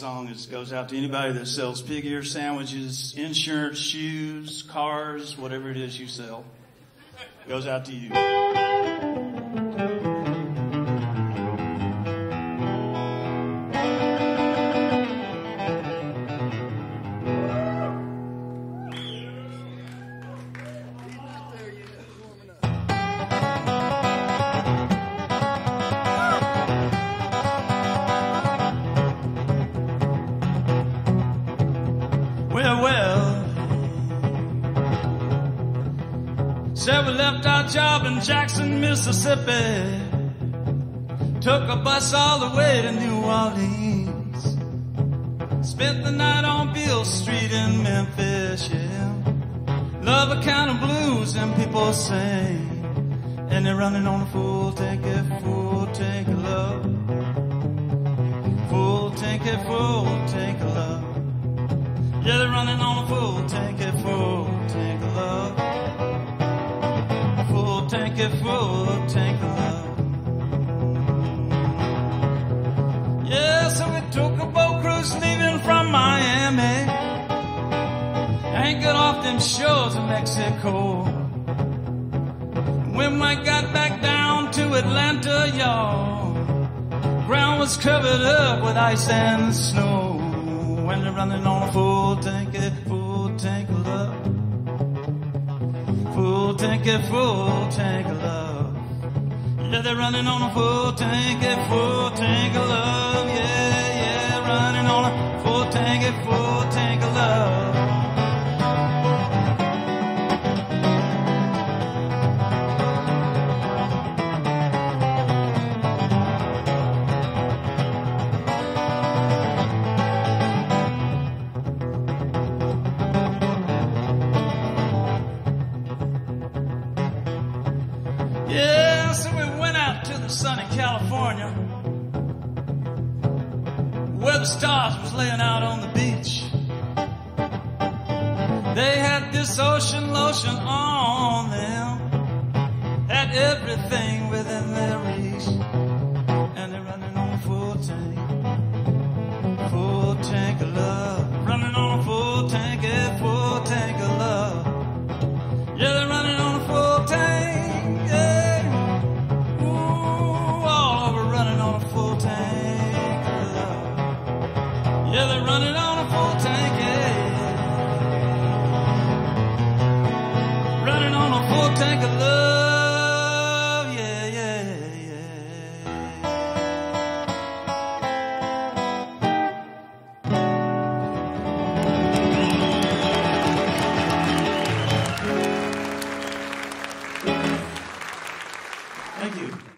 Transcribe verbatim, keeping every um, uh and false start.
song is, goes out to anybody that sells pig ear sandwiches, insurance, shoes, cars, whatever it is you sell. It goes out to you. Job in Jackson, Mississippi. Took a bus all the way to New Orleans. Spent the night on Beale Street in Memphis, yeah. Love a kind of blues and people sing. And they're running on a full ticket, full ticket love. Full ticket, full ticket love. Yeah, they're running on a full ticket, full ticket love. Tank it full, tank of love. Yeah, so we took a boat cruise leaving from Miami. Anchored off them shores of Mexico. When we got back down to Atlanta, y'all, ground was covered up with ice and snow. When they're running on a full tank it, full tank of love. Full tank of full tank of love. Yeah, they're running on a full tank of full tank of love. Yeah, yeah, running on a full tank of full tank of love. California, where the stars was laying out on the beach. They had this ocean lotion on them, had everything within their reach, and they're running on a full tank, full tank of love, running on a full tank, yeah, full tank of love. Yeah, they're running on a full tank, yeah. Yeah, they're running on a full tank, yeah. Running on a full tank of love, yeah, yeah, yeah. Thank you.